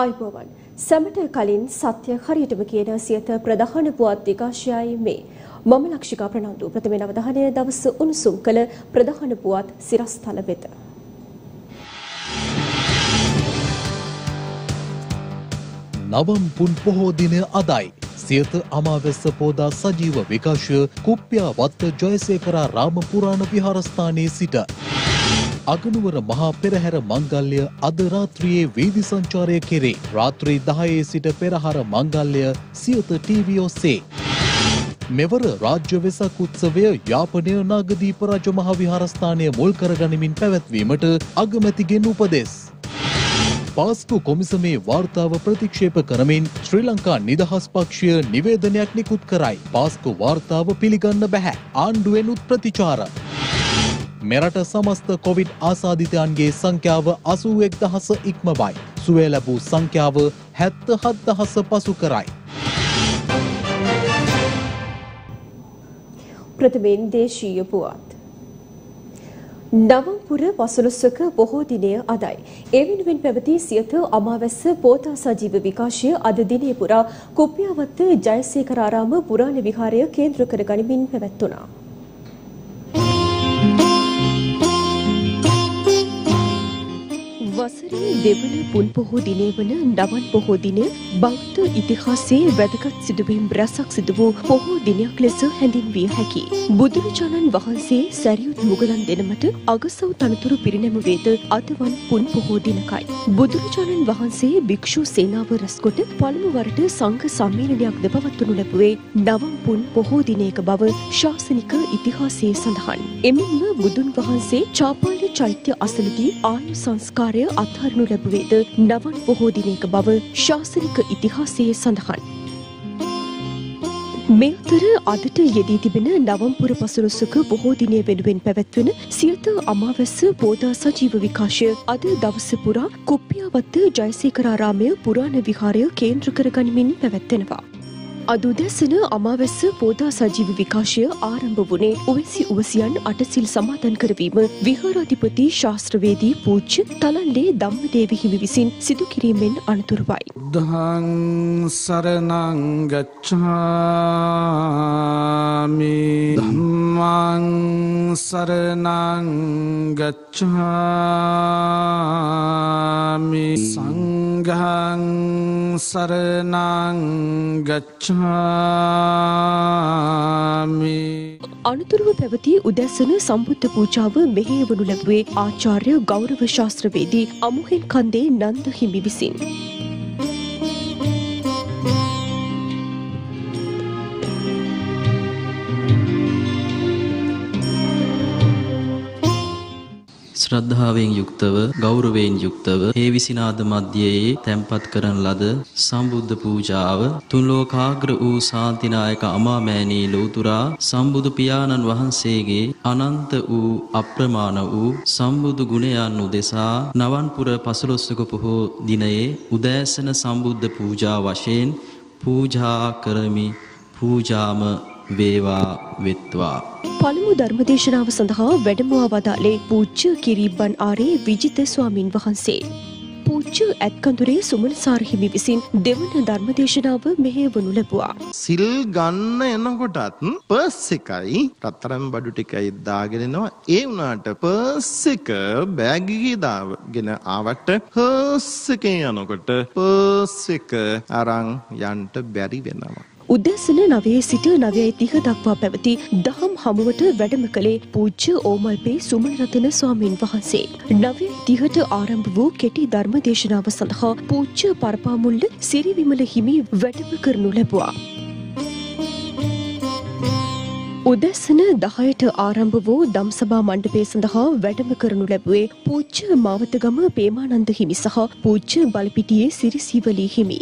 ආයුබෝවන් සමට කලින් සත්‍ය හරියටම කියන සියත ප්‍රධාන පුවත් විකාශයයි මේ මම ලක්ෂිකා ප්‍රනන්දු ප්‍රථම අවධානය දවස් උණුසුම් කළ ප්‍රධාන පුවත් සිරස්තල වෙත නවම් පුන් පොහෝ දින අදයි සියත අමාවැස්ස පෝදා සජීව විකාශය කුප්පියාවත්ත ජයසේකර රාම පුරාණ විහාරස්ථානයේ සිට अगनुवर महा पेरहर मांगल्य अद रात्रिये वीधि संचारय केरे रात्रि 10 सिट पेरहर मांगल्य सियत टीवी ओसे मेवर राज्य वेसक उत्सवय यापनय नागदीप राज महा विहारस्थानय මුල් කරගනිමින් පැවැත්වීමට අගමැතිගෙන් උපදෙස් පාස්කු කොමිසමේ වාර්තාව ප්‍රතික්ෂේප කරමින් ශ්‍රී ලංකා නිදහස් පක්ෂය නිවේදනයක් නිකුත් කරයි පාස්කු වාර්තාව පිළිගන්න බැහැ ආණ්ඩුවෙන් උත් ප්‍රතිචාර मेरठ समस्त कोविड आसादितयन्गे संख्याव 81000 इक्मवई सुवे लැබූ संख्याव 77000 පසු කරයි ප්‍රථමයෙන් දේශීය පුවත් නවම්පුර වසලොස්වක බොහෝ දිනය අදයි. ඒ වෙනුවෙන් පැවති සියත අමාවැස්ස පෝතා සජීව විකාශය අද දිනේ පුරා කුප්පියාවත්ත ජයසේකර ආරාම පුරාණ විහාරය කේන්ද්‍ර කරගනිමින් පැවැත්වුණා. වසරේ දෙවන පුන් පොහෝ දිනේ වන නවන් පොහෝ දින බෞද්ධ ඉතිහාසයේ වැදගත් සිදුවීම් රැසක් සිදු වූ පොහෝ දිනයක් ලෙස හැඳින්විය හැකියි. බුදුරජාණන් වහන්සේ සැරියුත් මුගලන් දෙනමට අගසව් තනතුරු පිරිනැමු වේද අදවන් පුන් පොහෝ දිනකයි. බුදුරජාණන් වහන්සේ භික්ෂු සේනාව රැස්කොට පළමු වරට සංඝ සම්මේලනයක්ද පවත්වනු ලැබුවේ නවම් පුන් පොහෝ දිනයක බව ශාසනික ඉතිහාසයේ සඳහන්. එමෙන්ම බුදුන් වහන්සේ චාපාල චෛත්‍ය අසලදී ආයු සංස්කාරය අත්හරිනු ලැබුවේද නවන් පොහෝ දිනයක බව ශාසනික ඉතිහාසයේ සඳහන්. මේ අතර අදට යෙදී තිබෙන නවම්පුර පසළොස්වක බොහෝ දිනය වෙනුවෙන් පැවැත්වෙන සියත අමාවැස්ස පෝදා සජීව විකාශය අද දවස පුරා කුප්පියාවත්ත ජයසේකර ආරාමය පුරාණ විහාරය කේන්ද්‍ර කරගනිමින් පැවැත්වෙනවා. අද උදැසන අමාවැස්ස පෝදා සජීව විකාශය ආරම්භ වුණේ උවැසි උවැසියන් අටසිල් සමාදන් කරවීම විහාරාධිපති ශාස්ත්‍රවේදී පූජ්‍ය තලල්ලේ ධම්මදේව හිමි විසින් සිදු කිරීමෙන් අනතුරුවයි. දහං සරණං ගච්ඡාමි ධම්මං සරණං ගච්ඡාමි සංඝං සරණං ගච්ඡාමි අනුතුරුව පැවති උදැසන සම්බුද්ධ පූජාව මෙහෙයවනු ලැබුවේ ආචාර්ය ගෞරව ශාස්ත්‍රවේදී අමුහෙන් කන්දේ නන්ද හිමි විසින්. ශ්‍රද්ධාවෙන් යුක්තව ගෞරවයෙන් යුක්තව හේ විසිනාද මැදයේ තැන්පත් කරන ලද සම්බුද්ධ පූජාව තුන් ලෝකාග්‍ර වූ ශාන්තිනායක අමාමෑණී ලෝතුරා සම්බුදු පියාණන් වහන්සේගේ අනන්ත වූ අප්‍රමාණ වූ සම්බුදු ගුණයන් උදෙසා නවන්පුර 15 පොහෝ දිනයේ උදෑසන සම්බුද්ධ පූජා වශයෙන් පූජා කරමි පූජාම වේවා වෙත්වා. පළමු ධර්මදේශනාව සඳහා වැඩමවා වදාළේ පූජ්‍ය කිරිබන් ආරේ විජිත ස්වාමින් වහන්සේ. පූජ්‍ය ඇත්කඳුරේ සුමනසාර හිමි විසින් දෙවන ධර්මදේශනාව මෙහෙයවනු ලැබුවා. සිල් ගන්න එනකොටත් පර්ස් එකයි රත්තරන් බඩු ටිකයි දාගෙන එනවා. ඒ වුණාට පර්ස් එක බෑග් එකේ දාගෙන ආවට පර්ස් එකේ යනකොට පර්ස් එක අරන් යන්න බැරි වෙනවා. උදැසන 9 සිට 9:30 දක්වා පැවති දහම් හමුවට වැඩම කළේ පූජ්‍ය ඕමල්පේ සුමනරතන ස්වාමීන් වහන්සේ. 9:30ට ආරම්භ වූ කෙටි ධර්ම දේශනාව සඳහා පූජ්‍ය පරපාමුල්ල සිරිවිමල හිමි වැඩම කරනු ලැබුවා. උදැසන 10ට ආරම්භ වූ ධම්සභා මණ්ඩපය සඳහා වැඩම කරනු ලැබුවේ පූජ්‍ය මාවතගම පේමානන්ද හිමි සහ පූජ්‍ය බලපිටියේ සිරිසීවලී හිමි.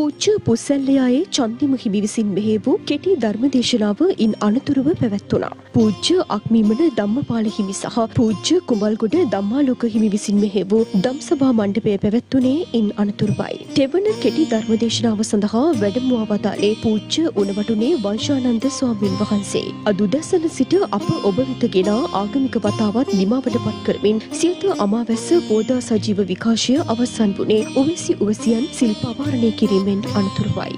පූජ්‍ය පුසල්ලයායේ චන්දිමහි විවිසින් මෙහෙවූ කෙටි ධර්මදේශනාව ඉන් අනතුරුව පැවැත්ුණා. පූජ්‍ය අක්මීමන ධම්මපාල හිමි සහ පූජ්‍ය කුඹල්ගොඩ ධම්මාලෝක හිමි විසින් මෙහෙවූ ධම්සභා මණ්ඩපය පැවැත්ුණේ ඉන් අනතුරුවයි. දෙවන කෙටි ධර්මදේශනාව සඳහා වැඩමවා වදාළේ පූජ්‍ය උණවටුනේ වංශානන්ද ස්වාමීන් වහන්සේ. අද උදැසන සිට අප ඔබ වෙත ගෙන ආගමික වතාවත් නිමාවටපත් කරමින් සියත අමාවැස්ස බෝධා සජීව විකාශය අවසන් වුණේ උවැසි උවැසියන් සිල්පාවාරණය කිරීමෙන් අනතුරුවයි.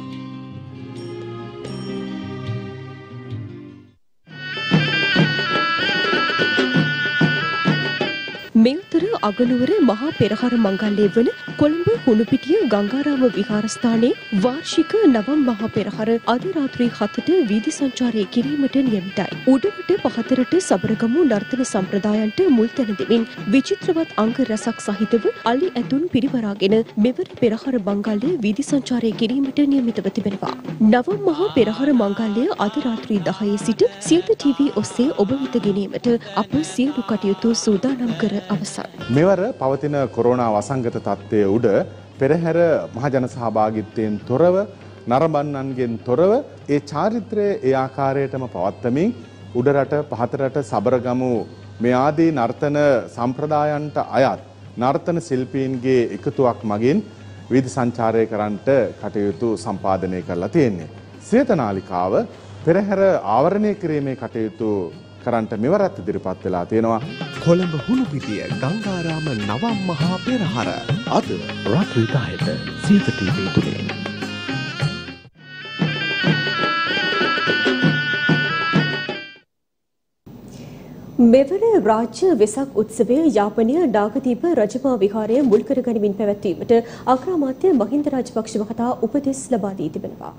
මෙතර අගනුවර මහා පෙරහර මංගල්‍යය වන කොළඹ හුණුපිටිය ගංගාරාම විහාරස්ථානයේ වාර්ෂික නවම් මහා පෙරහර අද රාත්‍රී 7ට වීදි සංචාරය කිරීමට නියමිතයි. උඩුමිට පහතරට සබරගමු නර්තන සම්ප්‍රදායන්ට මුල් තැන දෙමින් විචිත්‍රවත් අංග රසක් සහිතව අලි ඇතුන් පිරිවරාගෙන මෙවර පෙරහර මංගල්‍යය වීදි සංචාරය කිරීමට නියමිතව තිබෙනවා. නවම් මහා පෙරහර මංගල්‍යය අද රාත්‍රී 10 සිට සියත ටීවී ඔස්සේ ඔබ වෙත ගෙනීමට අප සියලු කටයුතු සූදානම් කර මෙවර පවතින කොරෝනා වසංගත තත්ත්වයේ උඩ පෙරහැර මහජන සහභාගීත්වයෙන් තොරව නරඹන්නන්ගෙන් තොරව ඒ චාරිත්‍රය ඒ ආකාරයටම පවත්වමින් උඩ රට පහත රට සබරගමු මේ ආදී නර්තන සම්ප්‍රදායන්ට අයත් නර්තන ශිල්පීන්ගේ එකතුවක් මගින් විවිධ සංචාරය කරන්නට කටයුතු සම්පාදනය කරලා තියෙනවා. සියතනාලිකාව පෙරහැර ආවරණය කිරීමේ කටයුතු කරන්ට මෙවරත් ඉදිරිපත් වෙලා තියෙනවා. කොළඹ හුණුපිටිය ගංගාරාම නවම් මහා පෙරහර අද රාත්‍රී 10ට සීත ටීවී තුලින්. මෙවර රාජ්‍ය වෙසක් උත්සවය යාපනය ඩාගදීප රජපා විහාරයේ මුල් කරගනිමින් පැවැත්වීමට අග්‍රාමාත්‍ය මහින්ද රාජපක්ෂ මහතා උපදෙස් ලබා දී තිබෙනවා.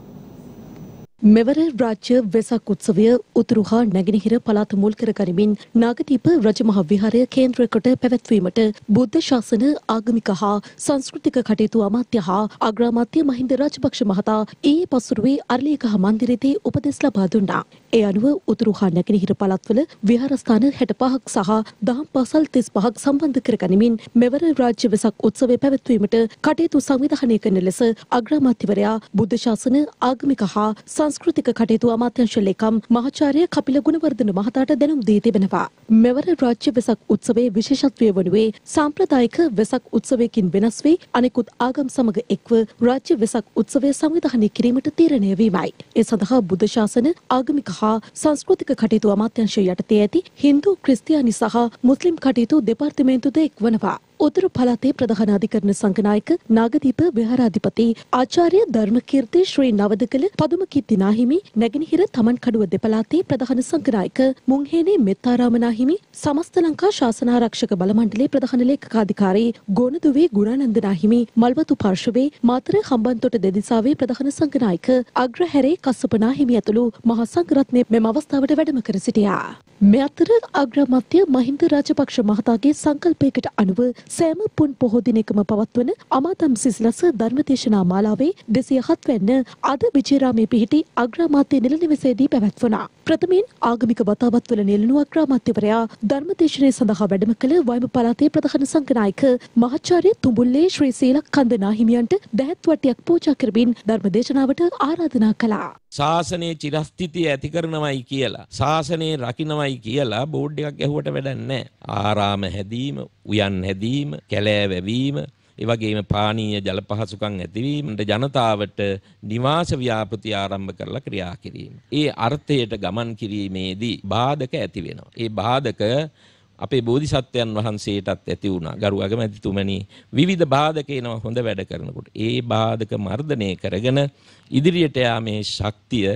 මෙවර රාජ්‍ය වෙසක් උත්සවය උතුරු හා නැගෙනහිර පළාත මුල් කරගනිමින් නාගදීප රජමහා විහාරය කේන්ද්‍ර කොට පැවැත්වීමට බුද්ධ ශාසන ආගමික හා සංස්කෘතික කටයුතු අමාත්‍ය හා අග්‍රාමාත්‍ය මහින්ද රාජපක්ෂ මහතා ඊයේ පසුරුවේ අරලියකහ මන්දිරයේදී උපදෙස් ලබා දුන්නා. ඒ අනුව උතුරු හා නැගෙනහිර පළාත්වල විහාරස්ථාන 65ක් සහ දහම් පාසල් 35ක් සම්බන්ධ කරගනිමින් මෙවර රාජ්‍ය වෙසක් උත්සවය පැවැත්වීමට කටයුතු සංවිධානය කරන ලෙස අග්‍රාමාත්‍යවරයා බුද්ධ ශාසන ආගමික හා සංස්කෘතික කටයුතු අමාත්‍යංශ ලේකම් මහාචාර්ය කපිල ගුණවර්ධන මහතාට දැනුම් දී තිබෙනවා. මෙවර රාජ්‍ය වෙසක් උත්සවයේ විශේෂත්වය වනුවේ සාම්ප්‍රදායික වෙසක් උත්සවයකින් වෙනස් වී අනෙකුත් ආගම් සමග එක්ව රාජ්‍ය වෙසක් උත්සවය සංවිධානය කිරීමට තීරණය වීමයි. ඒ සඳහා බුද්ධ ශාසන ආගමික හා සංස්කෘතික කටයුතු අමාත්‍යංශය යටතේ ඇති හින්දු, ක්‍රිස්තියානි සහ මුස්ලිම් කටයුතු දෙපාර්තමේන්තුද එක්වනවා. උතුරු පළාතේ ප්‍රධාන අධිකරණ සංඝනායක නාගදීප විහාරාධිපති ආචාර්ය ධර්මකීර්ති ශ්‍රී නවදකල පදුමකීර්ති නාහිමි, නැගෙනහිර තමන්කඩුව දෙපළාතේ ප්‍රධාන සංඝනායක මුංහේනේ මෙත්තාරාම නාහිමි, සමස්ත ලංකා ශාසනාරක්ෂක බල මණ්ඩලයේ ප්‍රධාන ලේකකාධිකාරී ගෝනදුවේ ගුණානන්ද නාහිමි, මල්වතු පාර්ශවයේ මාතර හම්බන්තොට දෙදිසාවේ ප්‍රධාන සංඝනායක අග්‍රහැරේ කස්සප නාහිමි ඇතුළු මහා සංඝරත්නය මෙම අවස්ථාවට වැඩම කර සිටියා. මේ අතර අග්‍රාමාත්‍ය මහින්ද රාජපක්ෂ මහතාගේ සංකල්පයකට අනුව සෑම පුන් පොහෝ දිනකම පවත්වන අමාතම් සිසිලස ධර්මදේශනා මාලාවේ 207 වෙනි අද විජේරාමේ පිහිටි අග්‍රාමාත්‍ය නිල නිවසේදී පැවැත්වුණා. ප්‍රථමයෙන් ආගමික වතාවත් වල නෙළුණු අග්‍රාමාත්‍යවරයා ධර්මදේශනයේ සඳහා වැඩම කළ වයඹ පළාතේ ප්‍රධාන සංඝනායක මහාචාර්ය තුඹුල්ලේ ශ්‍රී සීලකන්ද නාහිමියන්ට දහත් වටියක් පූජා කරමින් ධර්මදේශනාවට ආරාධනා කළා. ශාසනයේ චිරස්ථිතිය ඇති කරනවයි කියලා ශාසනයේ රකින්නවයි කියලා බෝඩ් එකක් ඇහුවට වැඩක් නැහැ. ආරාම හැදීම, උයන් හැදීම, කැලෑ වැවීම, ඒ වගේම පානීය ජල පහසුකම් ඇතිවීමට ජනතාවට නිවාස ව්‍යාපෘති ආරම්භ කරලා ක්‍රියා කිරීම. ඒ අර්ථයට ගමන් කිරීමේදී බාධක ඇති වෙනවා. ඒ බාධක අපේ බෝධිසත්වයන් වහන්සේටත් ඇති වුණා. ගරු අගමැතිතුමනි, විවිධ බාධක එනවා හොඳ වැඩ කරනකොට. ඒ බාධක මර්ධනය කරගෙන ඉදිරියට යාමේ ශක්තිය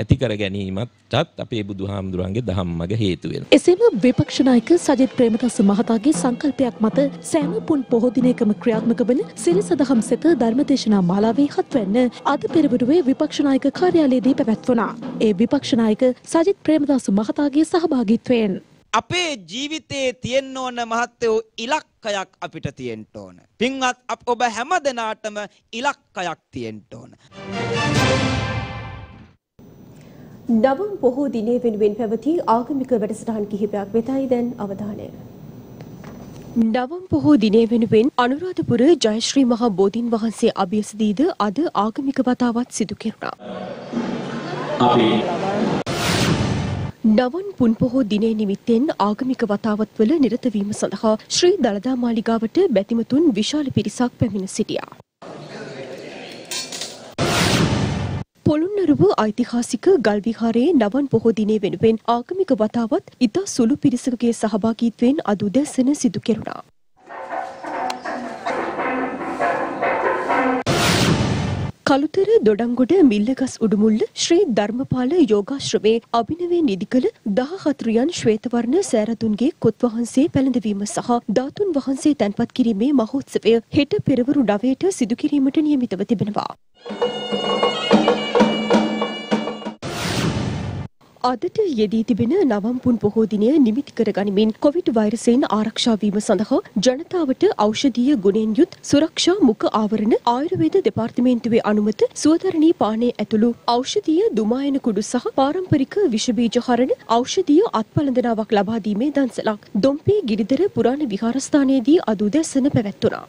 ඇති කර ගැනීමත් අපේ බුදුහාමුදුරන්ගේ දහම් මඟ හේතු වෙනවා. එසේම විපක්ෂ නායක සජිත් ප්‍රේමදාස මහතාගේ සංකල්පයක් මත සෑම පුන් පොහෝ දිනකම ක්‍රියාත්මක වන සිරිස දහම් සෙත ධර්මදේශනා මාලාවේ 7 වෙනි අද පෙරවරුවේ විපක්ෂ නායක කාර්යාලයේදී පැවැත්වුණා. ඒ විපක්ෂ නායක සජිත් ප්‍රේමදාස මහතාගේ සහභාගීත්වයෙන් අපේ ජීවිතයේ තියෙන්න ඕන මහත්තයෝ ඉලක්කයක් අපිට තියෙන්න ඕන. පින්වත් ඔබ හැම දෙනාටම ඉලක්කයක් තියෙන්න ඕන. නවම් පොහෝ දිනේ වෙනුවෙන් පැවති ආගමික වැඩසටහන් කිහිපයක් වෙතයි දැන් අවධානය. නවම් පොහෝ දිනය වෙනුවෙන් අනුරාධපුර ජයශ්‍රී මහා බෝධීන් වහන්සේ අභියසදීද අද ආගමික වතාවත් සිදු කෙරුණා. නවම් පුන් පොහෝ දිනය නිමිත්තෙන් ආගමික වතාවත්වල නිරත වීම සඳහා ශ්‍රී දළදා මාලිගාවට බැතිමතුන් විශාල පිරිසක් පැමිණ සිටියා. පොළොන්නරුව ඓතිහාසික ගල් විහාරයේ නවම් පොහෝ දිනය වෙනුවෙන් ආගමික වතාවත් ඉතා සුළු පිරිසකගේ සහභාගීත්වයෙන් අද උදැසන සිදු කෙරුණා. කලුතර දොඩංගොඩ මිල්ලගස් උඩුමුල්ල ශ්‍රී ධර්මපාල යෝගාශ්‍රමයේ අභිනවයෙන් ඉදිකළ 14 යන් ශ්වේතවර්ණ සෑරදුන්ගේ කොත් වහන්සේ පැලඳවීම සහ ධාතුන් වහන්සේ තැන්පත් කිරීමේ මහෝත්සවය හෙට පෙරවරු 9ට සිදු කිරීමට නියමිතව තිබෙනවා. අදට යෙදී තිබෙන නවම් පුන් පොහෝ දිනය නිමිති කර ගනිමින් කොවිඩ් වෛරසයෙන් ආරක්ෂා වීම සඳහා ජනතාවට ඖෂධීය ගුණෙන් යුත් සුරක්ෂා මුඛ ආවරණ ආයුර්වේද දෙපාර්තමේන්තුවේ අනුමත සුවතරණී පානය ඇතුළු ඖෂධීය දුමායන කුඩු සහ පාරම්පරික විෂ බීජ හරණ ඖෂධීය අත්පලඳනාවක් ලබා දීමේ දන්සලක් දොම්පේ ගිරිදර පුරාණ විහාරස්ථානයේදී අද උදැසන පැවැත්වුණා.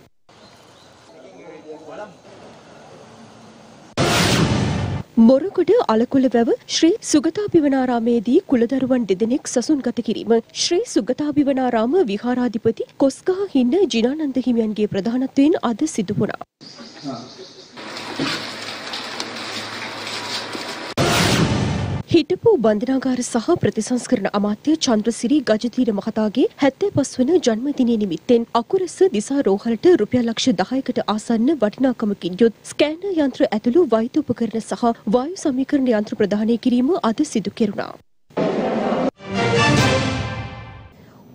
මොරකොඩ අලකොළ වැව ශ්‍රී සුගතාභිවනාරාමේදී කුලදරුවන් දෙදෙනෙක් සසුන්ගත කිරීම ශ්‍රී සුගතාභිවනාරාම විහාරාධිපති කොස්ගහ හින්න ජිනානන්ද හිමියන්ගේ ප්‍රධානත්වයෙන් අද සිදු වුණා. හිටපු බන්ධනාගාර සහ ප්‍රතිසංස්කරණ අමාත්‍ය චන්ද්‍රසිරි ගජතීර මහතාගේ 75 වන ජන්මදිනය නිමිත්තෙන් අකුරස දිසාරෝහලට රුපියල් ලක්ෂ 10කට ආසන්න වටිනාකමකින් යුත් ස්කෑනර් යන්ත්‍ර ඇතුළු වෛද්‍ය උපකරණ සහ වායු සමීකරණ යන්ත්‍ර ප්‍රදානය කිරීම අද සිදු කෙරුණා.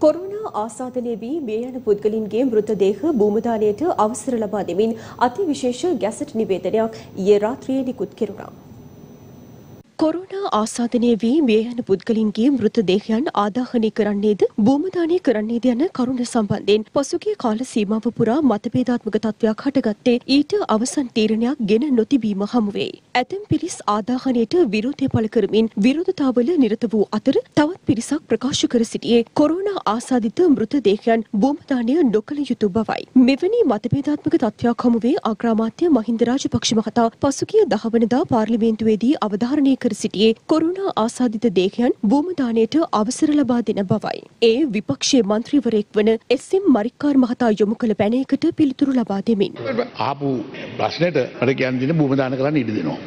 කොරෝනා ආසාදනය වී මිය යන පුද්ගලින්ගේ මෘතදේහ භූමදානයට අවසර ලබා දෙමින් අතිවිශේෂ ගැසට් නිවේදනයක් ඊයේ රාත්‍රියේ නිකුත් කෙරුණා. කොරෝනා ආසාදනය වී මිය යන පුද්ගලින්ගේ මෘතදේහයන් ආදාහනය කරන්නේද භූමදානය කරන්නේද යන කරුණ සම්බන්ධයෙන් පසුගිය කාල සීමාව පුරා මතභේදාත්මක තත්ත්වයක් හටගත්තේ ඊට අවසන් තීරණයක් ගෙන නොතිබීම හමුවේ. ඇතැම් පිරිස් ආදාහනයට විරෝධය පළ කරමින් විරෝධතාවල නිරත වූ අතර තවත් පිරිසක් ප්‍රකාශ කර සිටියේ කොරෝනා ආසාදිත මෘතදේහයන් භූමදානය නොකළ යුතු බවයි. මෙවැනි මතභේදාත්මක තත්ත්වයක් හමුවේ අග්‍රාමාත්‍ය මහින්ද රාජපක්ෂ මහතා පසුගිය 10 වනදා පාර්ලිමේන්තුවේදී අවධාරණය සිටියේ කොරෝනා ආසාදිත දේහයන් භූමදානයට අවසර ලබා දෙන බවයි. ඒ විපක්ෂයේ මන්ත්‍රීවරයෙක් වන එස්.එම්. මරික්කාර් මහතා යොමු කළ පැනයකට පිළිතුරු ලබා දෙමින් ආපු ප්‍රශ්නෙට මට කියන්න දෙන භූමදාන කරන්න ඉඩ දෙනවා.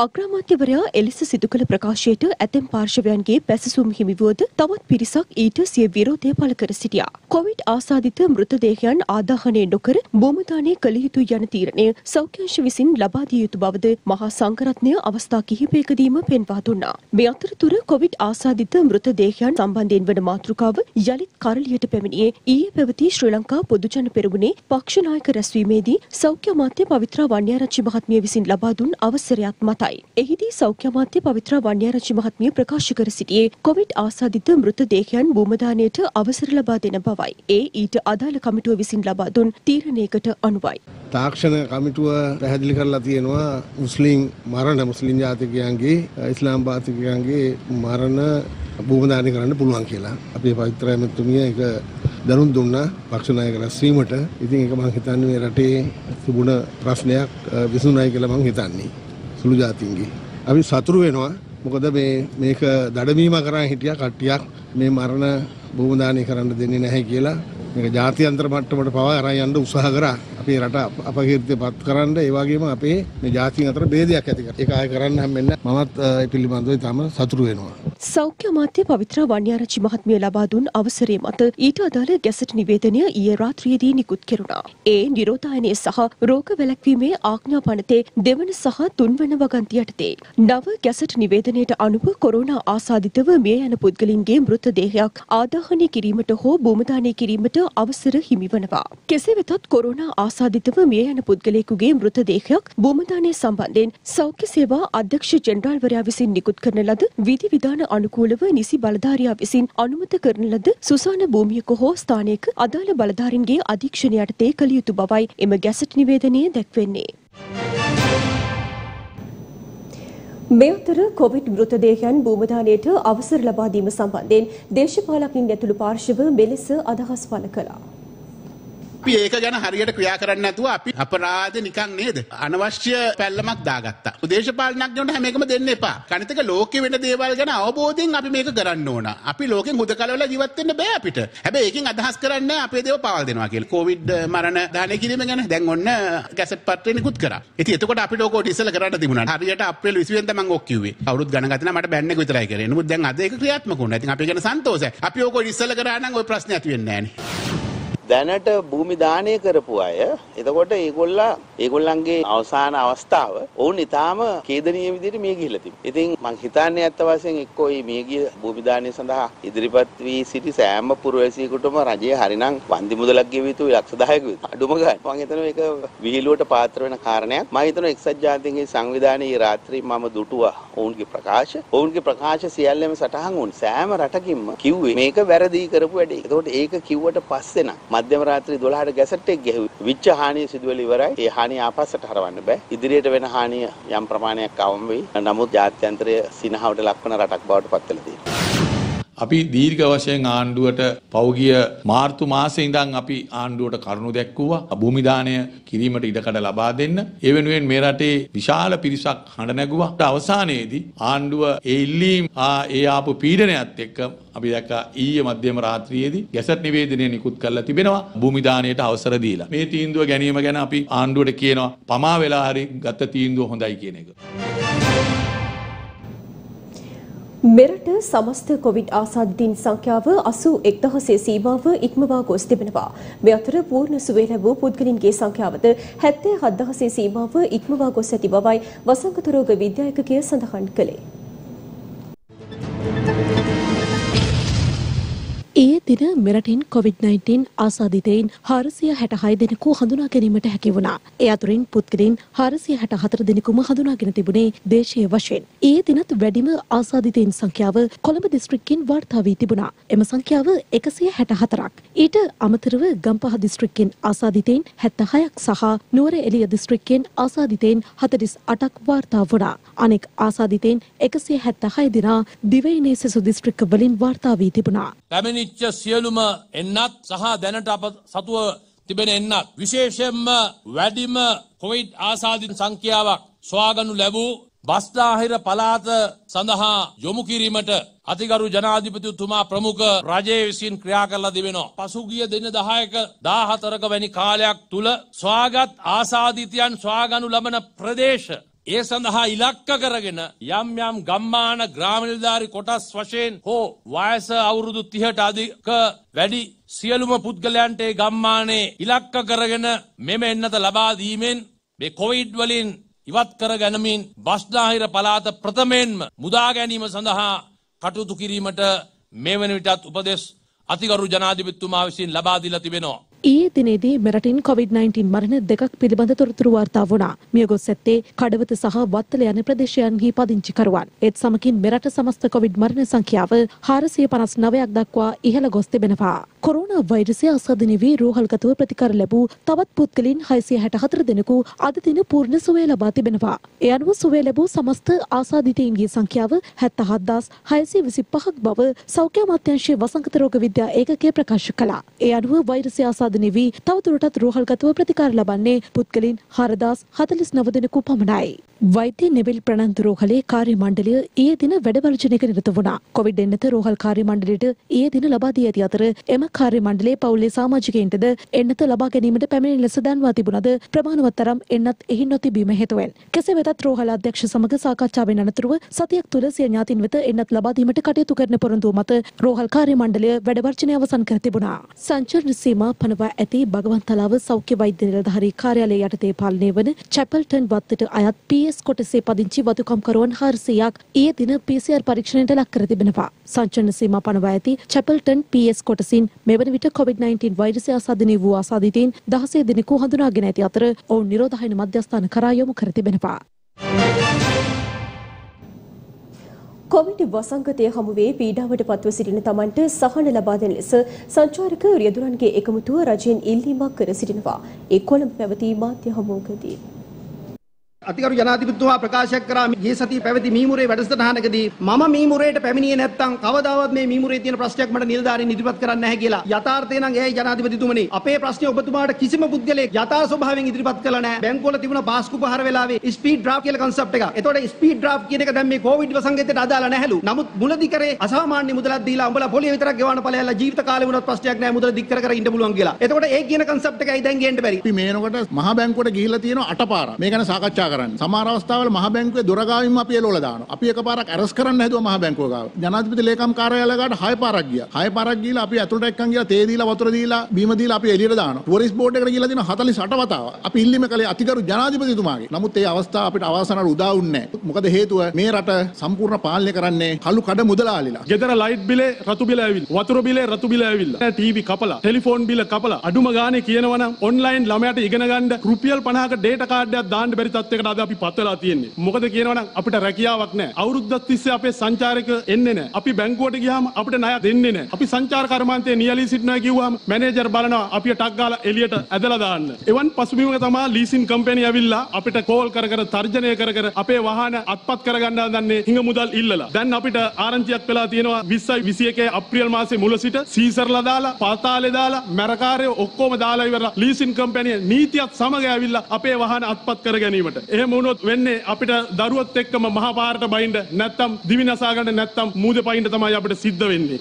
අග්‍රාමාත්‍යවරයා එලෙස සිදු කළ ප්‍රකාශයට ඇතැම් පාර්ශවයන්ගේ පැසසුම් හිමිවුවද තවත් පිරිසක් ඊට සිය විරෝධය පළ කර සිටියා. කොවිඩ් ආසාදිත මෘතදේහයන් ආදාහනය නොකර භූමදානය කළ යුතු යන තීරණය සෞඛ්‍ය අංශ විසින් ලබා දිය යුතු බවද මහා සංඝරත්නය අවස්ථා කිහිපයකදීම පෙන්වා දුන්නා. මේ අතරතුර කොවිඩ් ආසාදිත මෘතදේහයන් සම්බන්ධයෙන් වන මාතෘකාව යලිත් කරලියට පැමිණියේ ඊයේ පැවති ශ්‍රී ලංකා පොදුජන පෙරමුණේ පක්ෂ නායක රැස්වීමේදී සෞඛ්‍ය අමාත්‍ය පවිත්‍රා වන්‍යාරච්චි මහත්මිය විසින් ලබා දුන් අවසරයත් මතයි. එහිදී සෞඛ්‍ය අමාත්‍ය පවිත්‍රා වන්‍යාරච්චි මහත්මිය ප්‍රකාශ කර සිටියේ කොවිඩ් ආසාදිත මෘතදේහයන් භූමදානයට අවසර ලබා දෙන බවයි. ඒ ඊට අදාළ කමිටුව විසින් ලබා දුන් තීරණයකට අනුවයි. තාක්ෂණ කමිටුව පැහැදිලි කරලා තියෙනවා මුස්ලිම් මරණ මුස්ලිම් ජාතිකයන්ගේ ඉස්ලාම් ජාතිකයන්ගේ මරණ භූමදානය කරන්න පුළුවන් කියලා. අපේ පවිත්‍රා ඇමතුමිය ඒක දනුම් දුන්නා පක්ෂ නායක රැස්වීමට. ඉතින් ඒක මම හිතන්නේ මේ රටේ තිබුණ ප්‍රශ්නයක් විසඳුණයි කියලා මම හිතන්නේ. සුළු ජාතින්ගේ අපි සතුරු වෙනවා. මොකද මේක දඩමීම කරන් හිටියා කට්ටියක් මේ මරණ භූමදානය කරන්න දෙන්නේ නැහැ කියලා මේක ජාත්‍යන්තර මට්ටමට පවා අරන් යන්න උත්සාහ කරා. අපේ රට අපකීර්තියපත් කරන්න ඒ වගේම අපේ මේ ජාතීන් අතර ભેදයක් ඇති කර. ඒක ආය කරන්න හැමෙන්න මමත් ඒ පිළිබඳව තම සතුරු වෙනවා. සෞඛ්‍ය අමාත්‍ය පවිත්‍රා වන්‍යාරච්චි මහත්මිය ලබා දුන් අවසරයේ මත ඊට අදාළ ගැසට් නිවේදනය ඊයේ රාත්‍රියේදී නිකුත් කෙරුණා. ඒ නිරෝධායනයේ සහ රෝග වැළැක්වීමේ ආඥා පනතේ දෙවන සහ තුන්වන වගන්ති යටතේ නව ගැසට් නිවේදනයට අනුව කොරෝනා ආසාදිතව මිය යන පුද්ගලින්ගේ මෘතදේහයක් ආදාහනය කිරීමට හෝ භූමදානය කිරීමට අවසර හිමිවනවා. කෙසේ වෙතත් කොරෝනා ආසාදිතව මිය යන පුද්ගලයෙකුගේ මෘතදේහයක් භූමදානය සම්බන්ධයෙන් සෞඛ්‍ය සේවා අධ්‍යක්ෂ ජෙනරාල්වරයා විසින් නිකුත් කරන ලද විධිවිධාන අනුකූලව නිසි බලධාරියා විසින් අනුමත කරන ලද සුසාන භූමියක හෝ ස්ථානයක අදාළ බලධාරින්ගේ අධීක්ෂණය යටතේ කළ යුතු බවයි එම ගැසට් නිවේදනයේ දැක්වෙන්නේ. मेतर कोविड मृतदेहन भूमदानयेट अवसर लबा दीम संबंधेन देशपालकिन ඇතුළු පාර්ශව මෙලෙස අදහස් පළ කළා. අපි ඒක ගැන හරියට ක්‍රියා කරන්නේ නැතුව අපි අපරාධ නිකන් නේද අනවශ්‍ය පැල්ලමක් දාගත්තා. දේශපාලනඥයන්ට හැම එකම දෙන්න එපා. කණිතක ලෝකේ වෙන දේවල් ගැන අවබෝධයෙන් අපි මේක කරන්න ඕන. අපි ලෝකෙන් හුදකලවලා ජීවත් වෙන්න බෑ අපිට. හැබැයි ඒකෙන් අදහස් කරන්නේ නැහැ අපේ දේව පාවල් දෙනවා කියලා. කොවිඩ් මරණ දාහනය කිරීම ගැන දැන් ඔන්න ගැසට් පත්‍රය නිකුත් කරා. ඉතින් එතකොට අපිට ඕක ඔය ඉස්සෙල්ලා කරන්න තිබුණා. හරියට අප්‍රේල් 20 වෙනිදා මම ඕක කිව්වේ. අවුරුද්ද ගණන් ගත්තේ නැහැ මට බෑන් එක විතරයි කරේ. නමුත් දැන් අද ඒක ක්‍රියාත්මක වුණා. ඉතින් අපි ගැන සන්තෝෂයි. අපි ඕක ඔය ඉස්සෙල්ලා කරා නම් ඔය ප්‍රශ්නේ ඇති වෙන්නේ නැහැ නේ. දැනට භූමි දානය කරපු අය එතකොට ඒගොල්ලන්ගේ අවසාන අවස්ථාව වුණ ඉතාලම කේදනීය විදිහට මිය ගිහිලා තිබෙනවා. ඉතින් මං හිතන්නේ අත්ත වශයෙන් එක්කෝ මේ මිය ගිය භූමි දානය සඳහා ඉදිරිපත් වී සිටි සෑම පුරවැසියෙකුටම රජය හරිනම් වන්දි මුදලක් ගෙවිය යුතුයි ලක්ෂ 10ක විතර. අඩුම ගානේ මං හිතනවා ඒක විහිළුවට පාත්‍ර වෙන කාරණයක්. මම හිතනවා එක්සත් ජාතීන්ගේ සංවිධානයේ රාත්‍රියේ මම දුටුවා ඔවුන්ගේ ප්‍රකාශ සියල්ලම සටහන් වුණ සෑම රටකින්ම කිව්වේ මේක වැරදි කරපු වැඩේ. එතකොට ඒක කිව්වට පස්සේ නම් මධ්‍යම රාත්‍රී 12ට ගැසට් එක ගැහුවා. විච්ච හානිය සිදුවල ඉවරයි. ඒ හානිය ආපස්සට හරවන්න බෑ. ඉදිරියට වෙන හානිය යම් ප්‍රමාණයක් අවම වෙයි. නමුත් ජාත්‍යන්තරය සිනහවට ලක්වන රටක් බවට පත් වෙලා තියෙනවා. අපි දීර්ඝ වශයෙන් ආණ්ඩුවට පෞගිය මාර්තු මාසේ ඉඳන් අපි ආණ්ඩුවට කරුණු දැක්වුවා. භූමි දාණය කිරීමට ඉඩකඩ ලබා දෙන්න. ඒ වෙනුවෙන් මේ රටේ විශාල පිරිසක් හඬ නැගුවා. අවසානයේදී ආණ්ඩුව ඒ ඉල්ලීම් ඒ ආපු පීඩනයත් එක්ක අපි දැක්කා ඊයේ මධ්‍යම රාත්‍රියේදී ගැසට් නිවේදනය නිකුත් කරලා තිබෙනවා භූමි දාණයට අවසර දීලා. මේ තීන්දුව ගැනීම ගැන අපි ආණ්ඩුවට කියනවා පමා වෙලා හරි ගත තීන්දුව හොඳයි කියන එක. මෙරට සමස්ත කොවිඩ් ආසාදිතින් සංඛ්‍යාව 81000 සීමාව ඉක්මවා ගොස් තිබෙනවා. මේ අතර පූර්ණ සුවය ලැබූ පුද්ගලින්ගේ සංඛ්‍යාවද 77000 සීමාව ඉක්මවා ගොස් ඇති බවයි වසංගත රෝග විද්‍යායකකය සඳහන් කළේ. ඊයේ දින මෙරටින් COVID-19 ආසාදිතයින් 466 දෙනෙකු හඳුනා ගැනීමට හැකි වුණා. ඒ අතරින් පුද්ගලයන් 464 දෙනෙකුම හඳුනාගෙන තිබුණේ දේශීය වශයෙන්. ඊයේ දිනත් වැඩිම ආසාදිතයින් සංඛ්‍යාව කොළඹ දිස්ත්‍රික්කයෙන් වාර්තා වී තිබුණා. එම සංඛ්‍යාව 164ක්. ඊට අමතරව ගම්පහ දිස්ත්‍රික්කයෙන් ආසාදිතයින් 76ක් සහ නුවරඑළිය දිස්ත්‍රික්කයෙන් ආසාදිතයින් 48ක් වාර්තා වුණා. අනෙක් ආසාදිතයින් 176 දෙනා දිවයිනේ සෙසු දිස්ත්‍රික්ක වලින් වාර්තා වී තිබුණා. ච්ච සියලුම එන්නත් සහ දැනට අප සතුව තිබෙන එන්නත් විශේෂයෙන්ම වැඩිම කොවිඩ් ආසාදිත සංඛ්‍යාවක් සොයාගනු ලැබූ බස්ලාහිර පළාත සඳහා යොමු කිරීමට අතිගරු ජනාධිපතිතුමා ප්‍රමුඛ රජයේ විසින් ක්‍රියා කරලා තිබෙනවා. පසුගිය දින 10ක 14ක වැනි කාලයක් තුල සොයාගත් ආසාදිතයන් සොයාගනු ලබන ප්‍රදේශ ඒ සඳහා ඉලක්ක කරගෙන යම් යම් ගම්මාන ග්‍රාම නිලධාරි කොටස් වශයෙන් හෝ වයස අවුරුදු 30ට අධික වැඩි සියලුම පුද්ගලයන්ට ඒ ගම්මානයේ ඉලක්ක කරගෙන මෙම එන්නත ලබා දීමෙන් මේ කොවිඩ් වලින් ඉවත් කර ගැනීමෙන් බස්නාහිර පළාත ප්‍රථමයෙන්ම මුදා ගැනීම සඳහා කටයුතු කිරීමට මේ වන විටත් උපදෙස් අතිගරු ජනාධිපතිතුමා විසින් ලබා දීලා තිබෙනවා. ඊයේ දිනේදී මෙරටින් COVID-19 මරණ දෙකක් පිළිබඳ තොරතුරු වාර්තා වුණා. මිය ගොස් ඇත්තේ කඩවත සහ වත්තල යන ප්‍රදේශයන්හි පදිංචිකරුවන්. ඒත් සමගින් මෙරට සමස්ත COVID මරණ සංඛ්‍යාව 459ක් දක්වා ඉහළ ගොස් තිබෙනවා. කොරෝනා වෛරසය ආසාදිත වී රෝහල්ගතව ප්‍රතිකාර ලැබූ තවත් පුද්ගලයන් 664 දෙනෙකු අද දින පූර්ණ සුවය ලබා තිබෙනවා. ඒ අනුව සුවය ලැබූ සමස්ත ආසාදිතයින්ගේ සංඛ්‍යාව 77625ක් බව සෞඛ්‍ය අමාත්‍යාංශයේ වසංගත රෝග විද්‍යා ඒකකය ප්‍රකාශ කළා. ඒ අනුව වෛරසය ආසාදිත නිවි තවදුරටත් රෝහල්ගතව ප්‍රතිකාර ලබන්නේ පුද්ගලින් 4049 දෙනෙකු පමණයි. වෛද්‍ය නෙවිල් ප්‍රනන්දු රෝහලේ කාර්ය මණ්ඩලය ඊයේ දින වැඩ වර්ජනයක නිරත වුණා. කොවිඩ් එන්නත රෝහල් කාර්ය මණ්ඩලයට ඊයේ දින ලබා දී ඇති අතර එම කාර්ය මණ්ඩලයේ පවුලේ සමාජිකයින්ටද එන්නත ලබා ගැනීමට පැමිණෙන ලෙස දන්වා තිබුණද ප්‍රමාණවත් තරම් එන්නත් එහි නොතිබීම හේතුවෙන්. කෙසේ වෙතත් රෝහල අධ්‍යක්ෂ සමග සාකච්ඡාවෙන් අනතුරුව සතියක් තුළ සිය ඥාතීන් වෙත එන්නත් ලබා දීමට කටයුතු කරන පොරොන්දුව මත රෝහල් කාර්ය මණ්ඩලය වැඩ වර්ජනය අවසන් කර තිබුණා. සංචාරන සීමා පනවා ඇති භගවන්තලාව සෞඛ්‍ය වෛද්‍ය නිලධාරී කාර්යාලය යටතේ පාලනය වන චැපල්ටන් වත්තට අයත් PS කොටසේ පදිංචි වතුකම්කරුවන් 400ක් ඊයේ දින PCR පරීක්ෂණයට ලක් කර තිබෙනවා. සංචාරන සීමා පනවා ඇති චැපල්ටන් PS කොටසින් මෙවන විට COVID-19 වෛරසය ආසාදිත වූ ආසාදිතයින් 16 දිනකු හඳුනාගෙන ඇති අතර ඔවුන් නිරෝධායන මධ්‍යස්ථාන කරා යොමු කර තිබෙනවා. කොවිඩ් වසංගතය හමුවේ පීඩාවට පත්ව සිටින තමන්ට සහන ලබා දෙන ලෙස සංචාරක රියදුරන්ගේ එකමුතුව රජයෙන් ඉල්ලීමක් කර සිටිනවා. ඒ කොළඹ පැවති මාධ්‍ය හමුවකදී අතිගරු ජනාධිපතිතුමා ප්‍රකාශ කරා මේ සතිය පැවති මීමුරේ වැඩසටහනකදී මම මීමුරේට පැමිණියේ නැත්නම් කවදාවත් මේ මීමුරේ තියෙන ප්‍රශ්නයක් මට නිලධාරීන් ඉදිරිපත් කරන්න නැහැ කියලා. යථාර්ථය නම් එයයි ජනාධිපතිතුමනි. අපේ ප්‍රශ්නේ ඔබතුමාට කිසිම පුද්ගලයෙක් යථාර්ථ ස්වභාවයෙන් ඉදිරිපත් කළා නැහැ. බැංකුවල තිබුණ පාස්කු පහර වෙලාවේ ස්පීඩ් ඩ්‍රාෆ්ට් කියලා concept එක. ඒතකොට ස්පීඩ් ඩ්‍රාෆ්ට් කියන එක දැන් මේ කොවිඩ් වසංගතයට අදාළ නැහැලු. නමුත් මුලදී කරේ අසාමාන්‍ය මුදලක් දීලා උඹලා පොලිය විතරක් ගෙවන්න ඵලයලා ජීවිත කාලේ වුණත් ප්‍රශ්නයක් නැහැ මුදල දික් කර කර ඉන්න පුළුවන් කියලා. ඒතකොට ඒ කියන concept එකයි දැන් ගේන්න බැරි. අපි මේනකොට මහා බැංකුවට ගිහිල්ලා තියෙනවා 8 පාරක්. මේ ගැන සාකච්ඡා සමහර අවස්ථාවල මහ බැංකුවේ දොරගාවින්ම අපි එළවලා දානවා. අපි එකපාරක් ඇරස් කරන්න හැදුවා මහ බැංකුව ගාව. ජනාධිපති ලේකම් කාර්යාලය ගාවට 6 පාරක් ගියා. 6 පාරක් ගිහලා අපි ඇතුළට එක්කන් ගිහලා තේ දීලා වතුර දීලා බීම දීලා අපි එළියට දානවා. ටුවරිස්ට් බෝඩ් එකට ගිහලා දෙනවා 48 වතාවක්. අපි ඉල්ලීම කළේ අතිගරු ජනාධිපතිතුමාගේ. නමුත් ඒ අවස්ථාව අපිට අවසානට උදා වුණේ නැහැ. මොකද හේතුව මේ රට සම්පූර්ණ පාලනය කරන්නේ කළු කඩ මුදලාලිලා. ගෙදර ලයිට් බිලේ රතු බිල ඇවිල්ලා. වතුර බිලේ රතු බිල ඇවිල්ලා. ටීවී කපලා, ටෙලිෆෝන් බිල කපලා. අඩුම ගානේ කියනවනම් ඔන්ලයින් ළමයට ඉගෙන ගන්න රුපියල් 50ක ඩේටා කාඩ් එකක් දාන්න බැරි තත්ත්වයකට නීතියත් සමග ඇවිල්ලා අපේ වාහන අත්පත් කර ගැනීමට එහෙම වුණොත් වෙන්නේ අපිට දරුවත් එක්කම මහා පාරට බයින්ද නැත්නම් දිවි නසා ගන්න නැත්නම් මූදේ පයින්ද තමයි අපිට සිද්ධ වෙන්නේ.